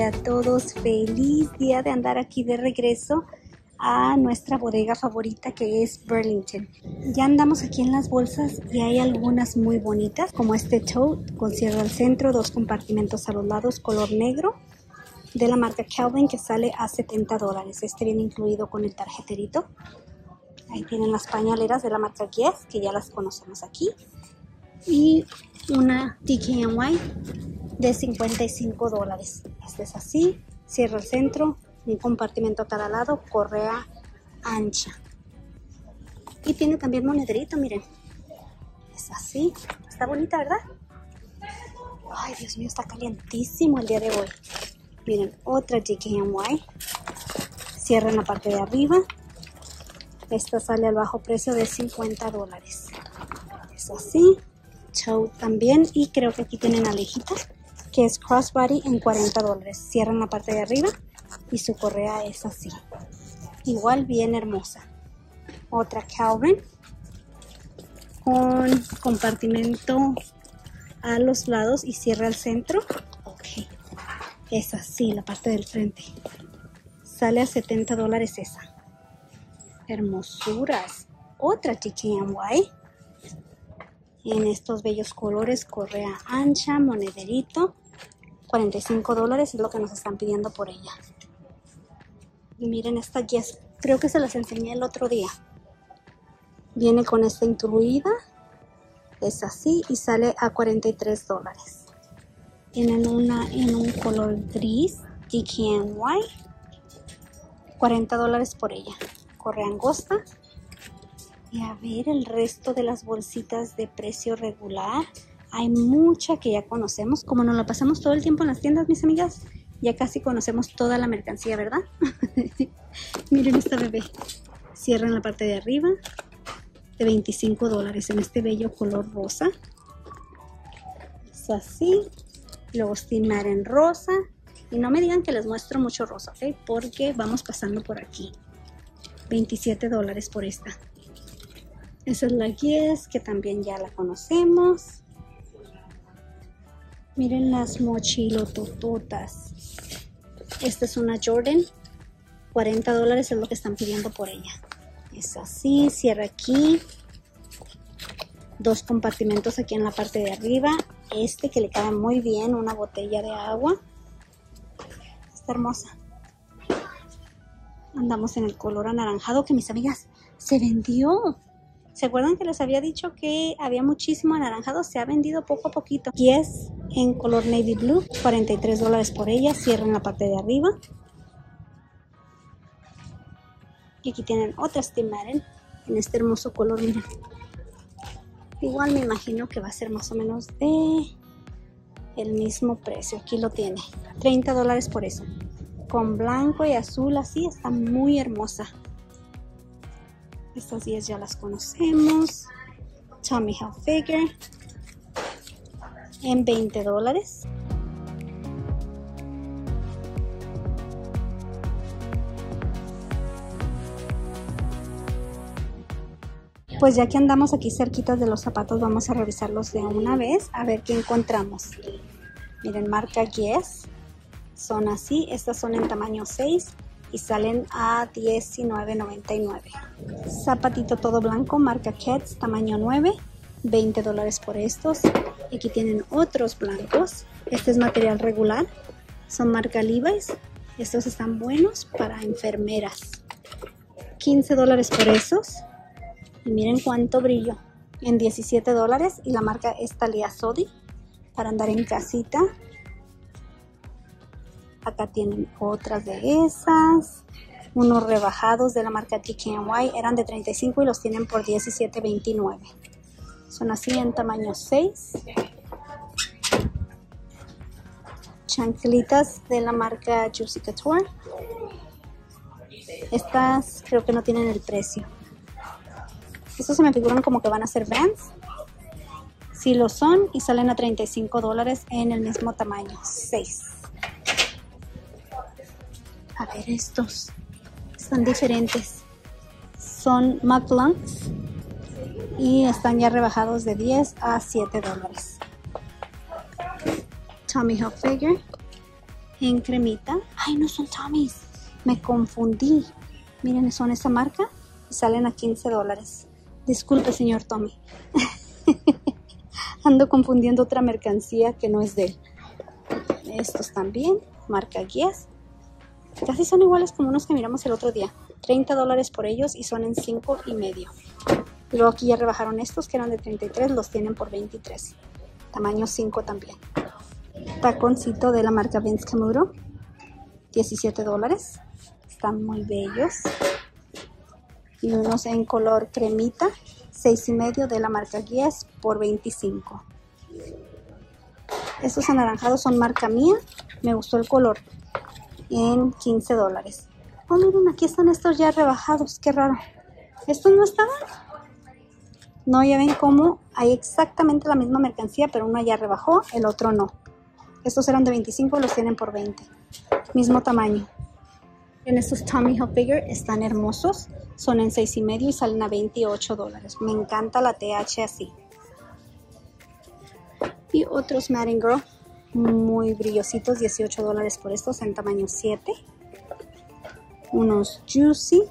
A todos, feliz día de andar aquí de regreso a nuestra bodega favorita que es Burlington. Ya andamos aquí en las bolsas y hay algunas muy bonitas como este tote con cierre al centro, dos compartimentos a los lados, color negro, de la marca Calvin, que sale a $70. Este viene incluido con el tarjeterito. Ahí tienen las pañaleras de la marca Guess, que ya las conocemos aquí, y una TK&Y de $55. Este es así, cierra al centro, un compartimento a cada lado, correa ancha. Y tiene también monederito, miren. Es así, está bonita, ¿verdad? Ay, Dios mío, está calientísimo el día de hoy. Miren, otra DKNY. Cierra en la parte de arriba. Esta sale al bajo precio de $50. Es así. Show también, y creo que aquí tienen alejitas, que es Crossbody en $40. Cierran la parte de arriba y su correa es así. Igual bien hermosa. Otra Calvin con compartimento a los lados y cierre al centro. Ok. Es así la parte del frente. Sale a $70 esa. Hermosuras. Otra TK&Y. En estos bellos colores, correa ancha, monederito, $45 es lo que nos están pidiendo por ella. Y miren esta Guess, creo que se las enseñé el otro día. Viene con esta incluida, es así y sale a $43. Tienen una en un color gris, DKNY, $40 por ella, correa angosta. Y a ver el resto de las bolsitas de precio regular. Hay mucha que ya conocemos. Como nos la pasamos todo el tiempo en las tiendas, mis amigas, ya casi conocemos toda la mercancía, ¿verdad? Miren esta bebé. Cierra en la parte de arriba de $25 en este bello color rosa. Es así. Luego Steam Marin en rosa. Y no me digan que les muestro mucho rosa, ¿ok? Porque vamos pasando por aquí. $27 por esta. Esa es la Guess, que también ya la conocemos. Miren las mochilotototas. Esta es una Jordan. $40 es lo que están pidiendo por ella. Es así, cierra aquí. Dos compartimentos aquí en la parte de arriba. Este que le cae muy bien, una botella de agua. Está hermosa. Andamos en el color anaranjado que, mis amigas, se vendió. ¿Se acuerdan que les había dicho que había muchísimo anaranjado? Se ha vendido poco a poquito. Y es en color navy blue, $43 por ella. Cierra en la parte de arriba. Y aquí tienen otra Steam Marin en este hermoso color, miren. Igual me imagino que va a ser más o menos de el mismo precio. Aquí lo tiene, $30 por eso. Con blanco y azul, así está muy hermosa. Estas 10 ya las conocemos. Tommy Hilfiger en $20. Pues ya que andamos aquí cerquitas de los zapatos, vamos a revisarlos de una vez a ver qué encontramos. Miren, marca Guess. Son así. Estas son en tamaño 6. Y salen a $19.99. Zapatito todo blanco, marca Keds, tamaño 9, $20 por estos. Aquí tienen otros blancos. Este es material regular. Son marca Levi's. Estos están buenos para enfermeras. $15 por esos. Y miren cuánto brillo. En $17. Y la marca es Talia Sodi. Para andar en casita. Acá tienen otras de esas, unos rebajados de la marca TK&Y, eran de $35 y los tienen por $17.29. Son así en tamaño 6. Chanclitas de la marca Juicy Couture. Estas creo que no tienen el precio. Estos se me figuran como que van a ser Vans. Sí lo son y salen a $35 en el mismo tamaño. 6. A ver, estos están diferentes. Son MacLans y están ya rebajados de 10 a $7. Tommy Hilfiger en cremita. Ay, no son Tommy's. Me confundí. Miren, son esa marca y salen a $15. Disculpe, señor Tommy. Ando confundiendo otra mercancía que no es de él. Estos también, marca Guess. Casi son iguales como unos que miramos el otro día. $30 por ellos y son en 5.5. Y luego aquí ya rebajaron estos que eran de 33, los tienen por 23. Tamaño 5 también. Taconcito de la marca Vince Camuro, $17. Están muy bellos. Y unos en color cremita, 6.5 de la marca Guess por 25. Estos anaranjados son marca mía. Me gustó el color. En $15. Oh, miren, aquí están estos ya rebajados. Qué raro. ¿Estos no estaban? No, ya ven cómo hay exactamente la misma mercancía, pero uno ya rebajó, el otro no. Estos eran de 25, los tienen por 20. Mismo tamaño. En estos Tommy Hilfiger están hermosos. Son en 6.5 y salen a $28. Me encanta la TH así. Y otros Madden Girl. Muy brillositos, $18 por estos en tamaño 7. Unos Juicy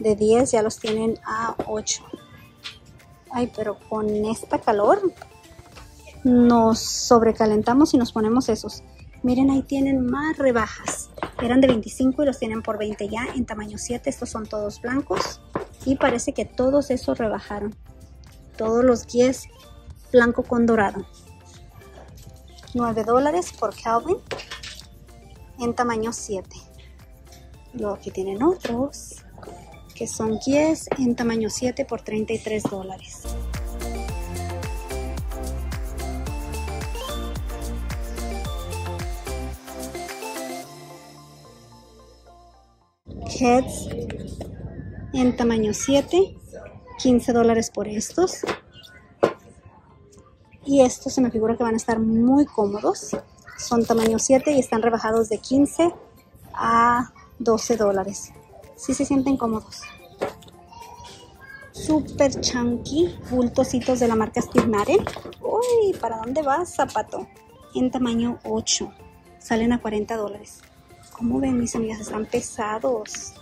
de 10, ya los tienen a 8. Ay, pero con esta calor nos sobrecalentamos y nos ponemos esos. Miren, ahí tienen más rebajas. Eran de 25 y los tienen por 20 ya en tamaño 7. Estos son todos blancos y parece que todos esos rebajaron. Todos los 10 blanco con dorado. $9 por Calvin en tamaño 7. Luego aquí tienen otros que son 10 en tamaño 7 por $33. Keds en tamaño 7, $15 por estos. Y estos se me figura que van a estar muy cómodos. Son tamaño 7 y están rebajados de 15 a $12. Sí se sienten cómodos. Super chunky. Bultositos de la marca Stignare. Uy, ¿para dónde vas, zapato? En tamaño 8. Salen a $40. Como ven, mis amigas, están pesados.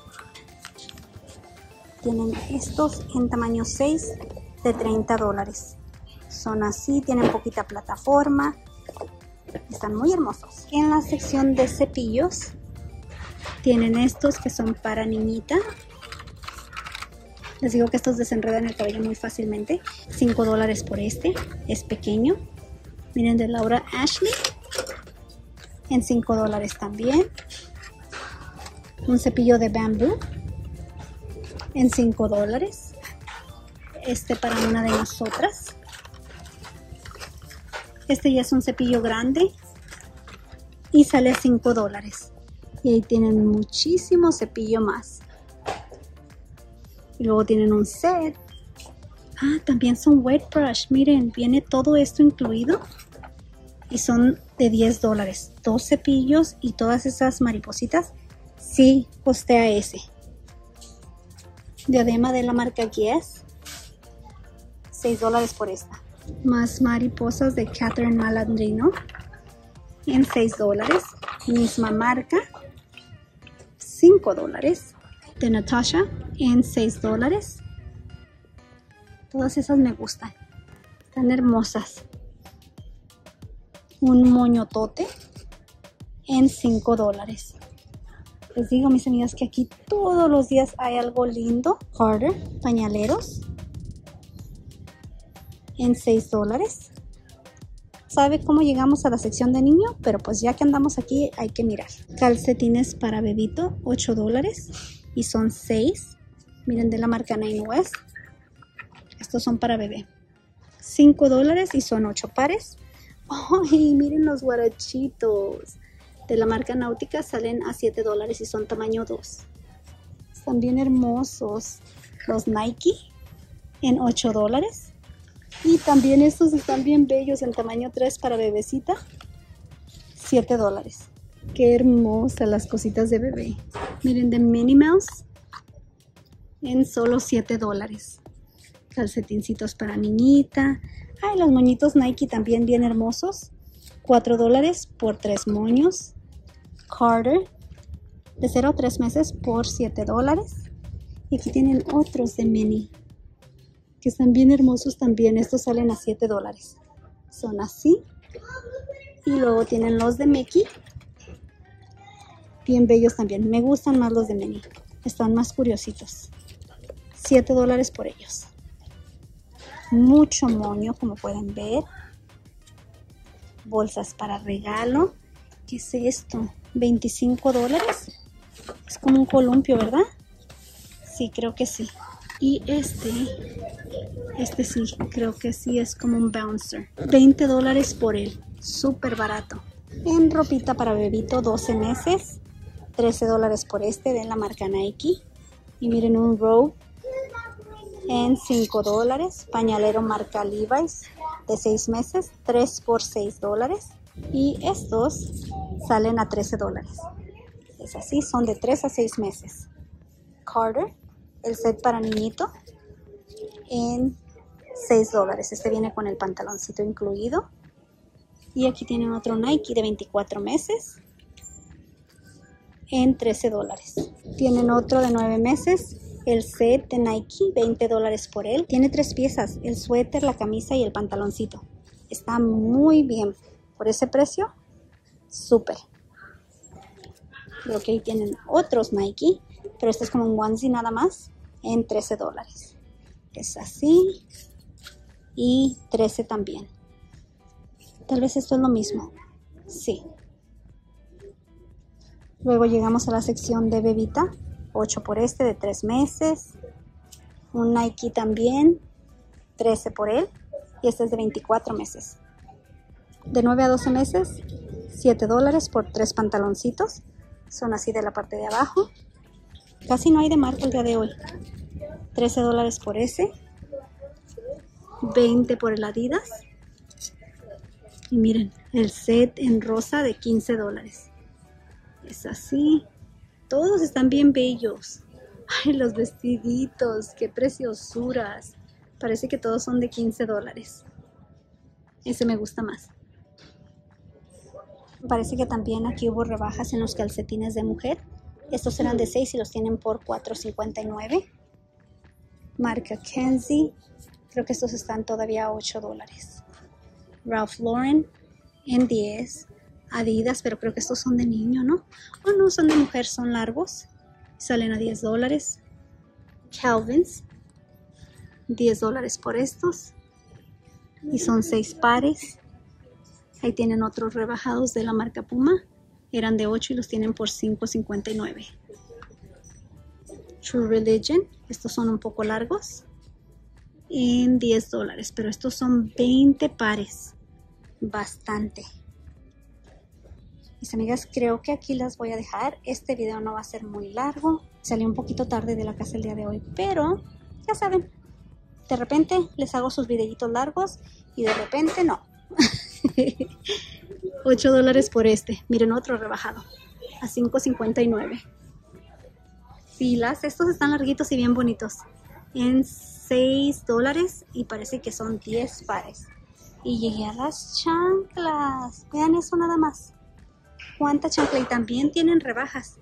Tienen estos en tamaño 6 de $30. Son así, tienen poquita plataforma. Están muy hermosos. En la sección de cepillos tienen estos que son para niñita. Les digo que estos desenredan el cabello muy fácilmente. $5 por este. Es pequeño. Miren, de Laura Ashley. En $5 también. Un cepillo de bambú. En $5. Este para una de nosotras. Este ya es un cepillo grande y sale a $5. Y ahí tienen muchísimo cepillo más. Y luego tienen un set. Ah, también son wet brush. Miren, viene todo esto incluido. Y son de $10. 2 cepillos y todas esas maripositas. Sí, costea ese. Diadema de la marca Guess. $6 por esta. Más mariposas de Catherine Malandrino en $6. Misma marca, $5. De Natasha en $6. Todas esas me gustan. Están hermosas. Un moñotote en $5. Les digo, mis amigas, que aquí todos los días hay algo lindo. Carter, pañaleros. En $6. ¿Sabe cómo llegamos a la sección de niño? Pero pues ya que andamos aquí hay que mirar. Calcetines para bebito, $8. Y son 6. Miren, de la marca Nine West. Estos son para bebé. $5 y son 8 pares. ¡Ay! Miren los guarachitos. De la marca Náutica salen a $7 y son tamaño 2. Están bien hermosos. Los Nike en $8. Y también estos están bien bellos en tamaño 3 para bebecita. $7. Qué hermosas las cositas de bebé. Miren, de Minnie Mouse. En solo $7. Calcetincitos para niñita. Ay, los moñitos Nike también bien hermosos. $4 por 3 moños. Carter. De 0 a 3 meses por $7. Y aquí tienen otros de Minnie, que están bien hermosos también. Estos salen a $7. Son así. Y luego tienen los de Mickey. Bien bellos también. Me gustan más los de Minnie. Están más curiositos. $7 por ellos. Mucho moño, como pueden ver. Bolsas para regalo. ¿Qué es esto? $25. Es como un columpio, ¿verdad? Sí, creo que sí. Y este sí, creo que sí es como un bouncer. $20 por él, súper barato. En ropita para bebito, 12 meses, $13 por este, de la marca Nike. Y miren, un robe en $5, pañalero marca Levi's, de 6 meses, 3 por $6. Y estos salen a $13. Es así, son de 3 a 6 meses. Carter. El set para niñito en $6. Este viene con el pantaloncito incluido. Y aquí tienen otro Nike de 24 meses en $13. Tienen otro de 9 meses, el set de Nike, $20 por él. Tiene 3 piezas, el suéter, la camisa y el pantaloncito. Está muy bien. Por ese precio, súper. Creo que ahí tienen otros Nike, pero este es como un onesie nada más, en $13. Es así. Y $13 también. Tal vez esto es lo mismo. Sí. Luego llegamos a la sección de bebita. 8 por este, de 3 meses. Un Nike también. $13 por él. Y este es de 24 meses. De 9 a 12 meses. $7 por 3 pantaloncitos. Son así de la parte de abajo. Casi no hay de marca el día de hoy. $13 por ese. $20 por el Adidas. Y miren, el set en rosa de $15. Es así. Todos están bien bellos. Ay, los vestiditos. Qué preciosuras. Parece que todos son de $15. Ese me gusta más. Parece que también aquí hubo rebajas en los calcetines de mujer. Estos eran de 6 y los tienen por $4.59. Marca Kenzie. Creo que estos están todavía a $8. Ralph Lauren en 10. Adidas, pero creo que estos son de niño, ¿no? O no, son de mujer, son largos. Salen a $10. Calvin's. $10 por estos. Y son 6 pares. Ahí tienen otros rebajados de la marca Puma. Eran de 8 y los tienen por $5.59. True Religion. Estos son un poco largos. En $10. Pero estos son 20 pares. Bastante. Mis amigas, creo que aquí las voy a dejar. Este video no va a ser muy largo. Salí un poquito tarde de la casa el día de hoy. Pero ya saben. De repente les hago sus videitos largos. Y de repente no. $8 por este. Miren, otro rebajado a $5.59. Filas. Estos están larguitos y bien bonitos. En $6 y parece que son 10 pares. Y llegué a las chanclas. Vean eso nada más. ¿Cuánta chancla? Y también tienen rebajas.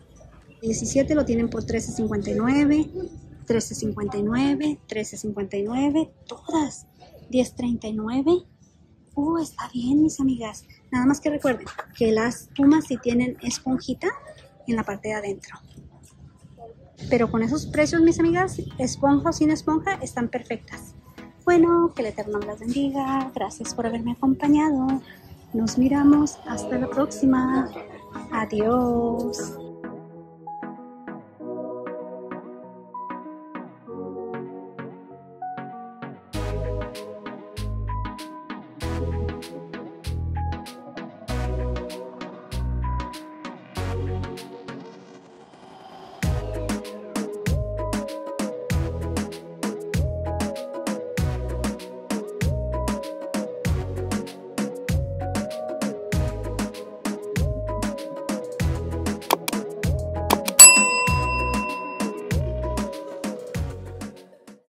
17 lo tienen por $13.59, $13.59, $13.59. Todas. $10.39. Está bien, mis amigas. Nada más que recuerden que las Pumas sí tienen esponjita en la parte de adentro. Pero con esos precios, mis amigas, esponja o sin esponja, están perfectas. Bueno, que el Eterno me las bendiga. Gracias por haberme acompañado. Nos miramos. Hasta la próxima. Adiós.